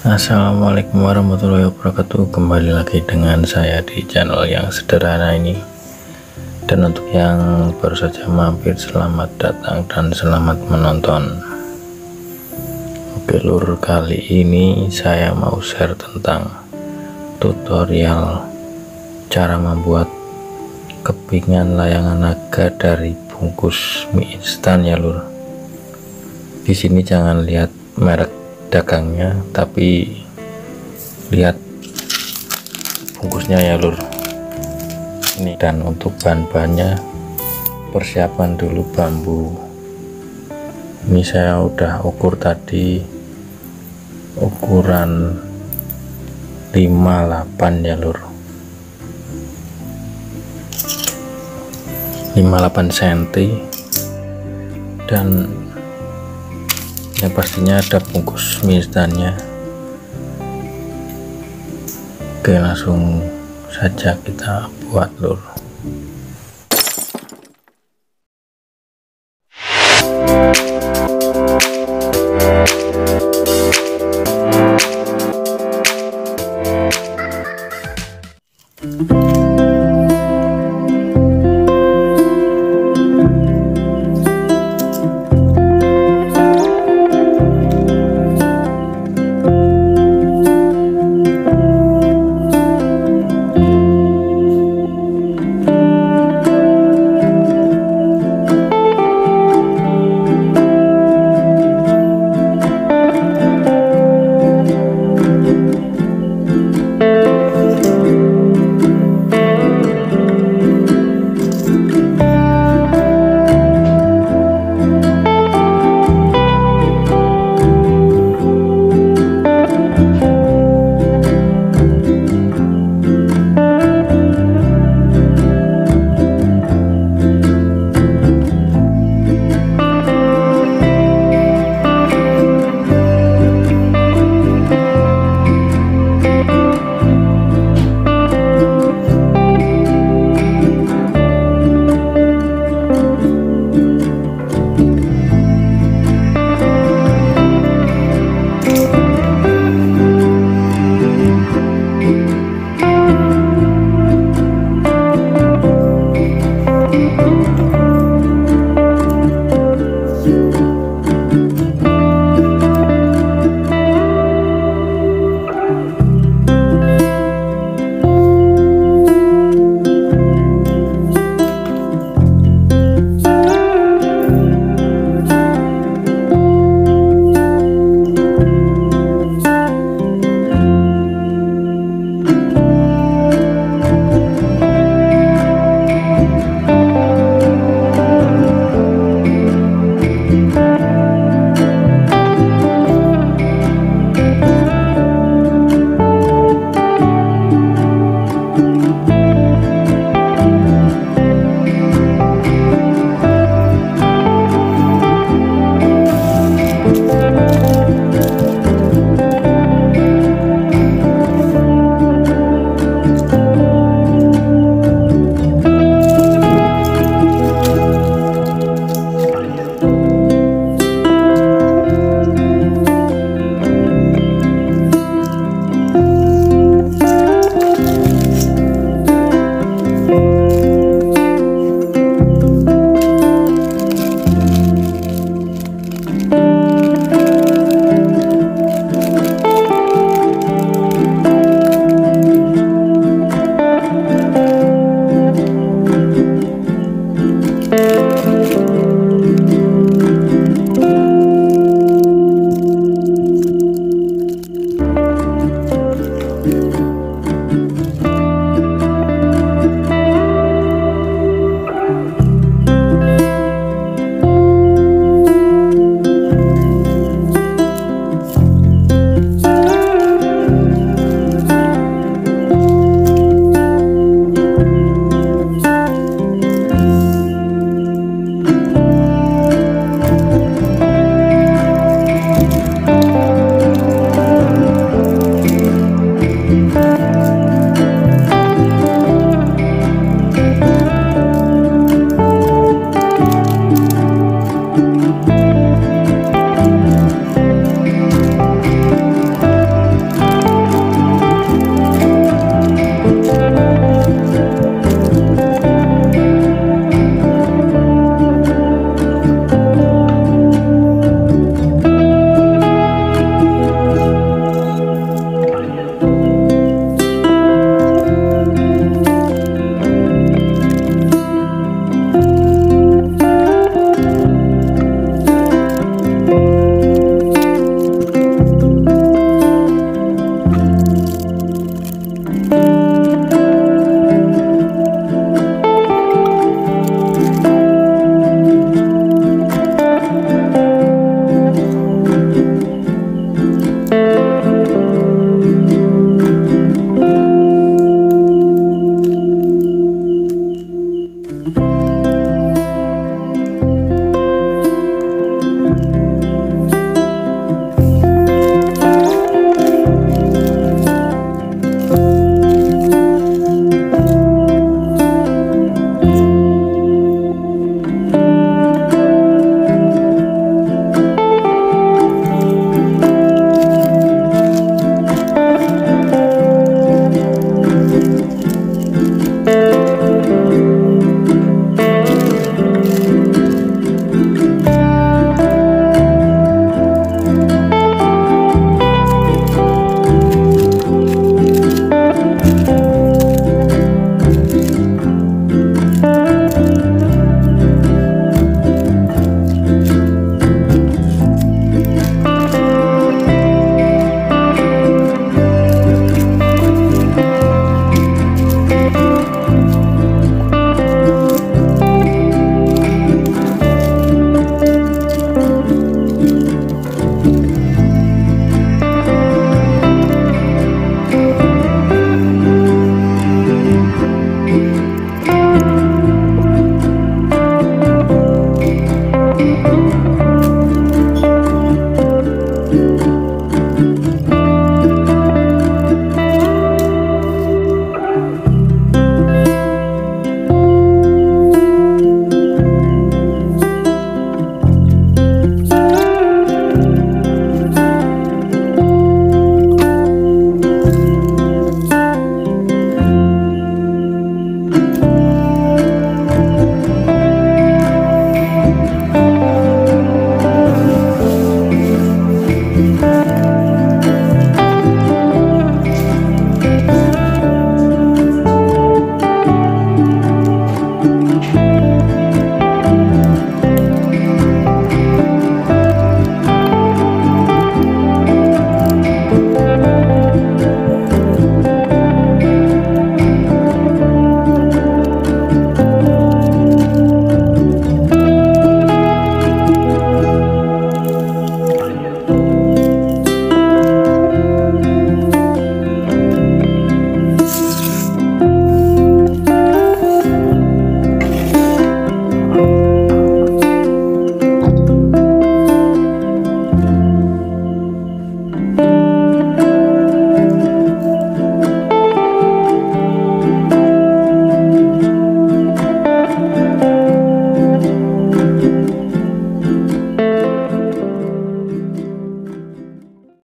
Assalamualaikum warahmatullahi wabarakatuh. Kembali lagi dengan saya di channel yang sederhana ini. Dan untuk yang baru saja mampir, selamat datang dan selamat menonton. Oke lur, kali ini saya mau share tentang tutorial cara membuat kepingan layangan naga dari bungkus mie instan ya lur. Di sini jangan lihat merek dagangnya, tapi lihat bungkusnya ya lur. Ini, dan untuk bahan-bahannya persiapan dulu bambu. Ini saya udah ukur tadi ukuran 58 ya lur, 58 cm. Dan yang pastinya ada bungkus mie instannya. Oke, langsung saja kita buat lur.